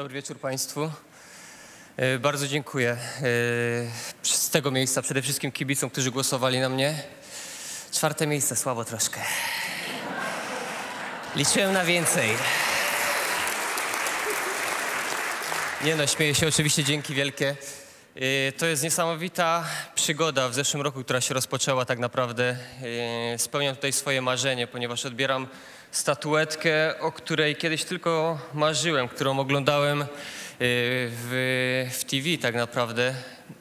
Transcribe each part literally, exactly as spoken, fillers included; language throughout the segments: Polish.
Dobry wieczór Państwu. Bardzo dziękuję z tego miejsca przede wszystkim kibicom, którzy głosowali na mnie. Czwarte miejsce, słabo troszkę. Liczyłem na więcej. Nie no, śmieję się oczywiście, dzięki wielkie. To jest niesamowita przygoda w zeszłym roku, która się rozpoczęła tak naprawdę. Spełniam tutaj swoje marzenie, ponieważ odbieram statuetkę, o której kiedyś tylko marzyłem, którą oglądałem w, w T V tak naprawdę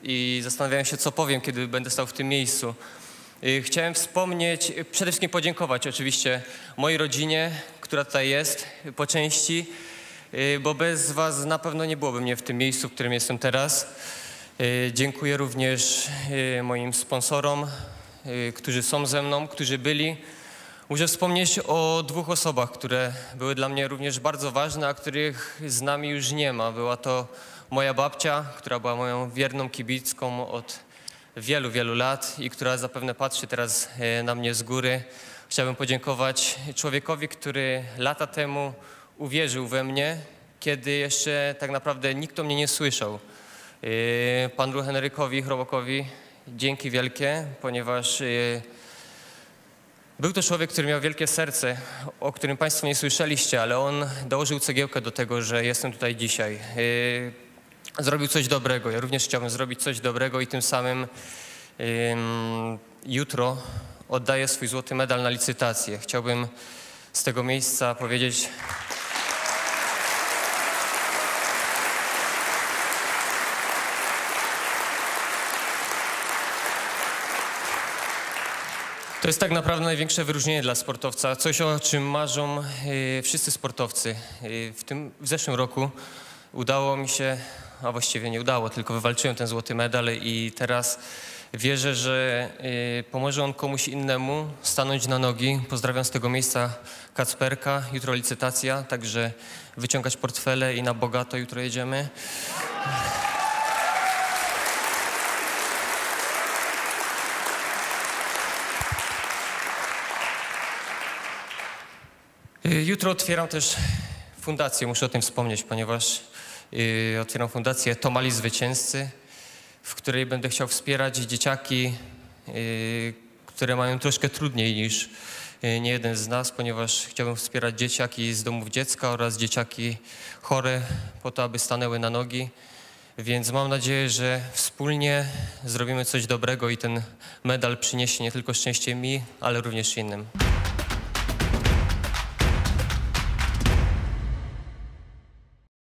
i zastanawiałem się, co powiem, kiedy będę stał w tym miejscu. Chciałem wspomnieć, przede wszystkim podziękować oczywiście mojej rodzinie, która tutaj jest po części, bo bez was na pewno nie byłoby mnie w tym miejscu, w którym jestem teraz. Dziękuję również moim sponsorom, którzy są ze mną, którzy byli. Muszę wspomnieć o dwóch osobach, które były dla mnie również bardzo ważne, a których z nami już nie ma. Była to moja babcia, która była moją wierną kibicką od wielu, wielu lat i która zapewne patrzy teraz na mnie z góry. Chciałbym podziękować człowiekowi, który lata temu uwierzył we mnie, kiedy jeszcze tak naprawdę nikt o mnie nie słyszał. Panu Henrykowi Chrobokowi dzięki wielkie, ponieważ był to człowiek, który miał wielkie serce, o którym Państwo nie słyszeliście, ale on dołożył cegiełkę do tego, że jestem tutaj dzisiaj. Zrobił coś dobrego. Ja również chciałbym zrobić coś dobrego i tym samym jutro oddaję swój złoty medal na licytację. Chciałbym z tego miejsca powiedzieć... To jest tak naprawdę największe wyróżnienie dla sportowca, coś o czym marzą yy, wszyscy sportowcy. Yy, w tym, w zeszłym roku udało mi się, a właściwie nie udało, tylko wywalczyłem ten złoty medal i teraz wierzę, że yy, pomoże on komuś innemu stanąć na nogi. Pozdrawiam z tego miejsca Kacperka, jutro licytacja, także wyciągać portfele i na bogato jutro jedziemy. Jutro otwieram też fundację, muszę o tym wspomnieć, ponieważ yy, otwieram fundację Tomali Zwycięzcy, w której będę chciał wspierać dzieciaki, yy, które mają troszkę trudniej niż yy, niejeden z nas, ponieważ chciałbym wspierać dzieciaki z domów dziecka oraz dzieciaki chore po to, aby stanęły na nogi. Więc mam nadzieję, że wspólnie zrobimy coś dobrego i ten medal przyniesie nie tylko szczęście mi, ale również innym.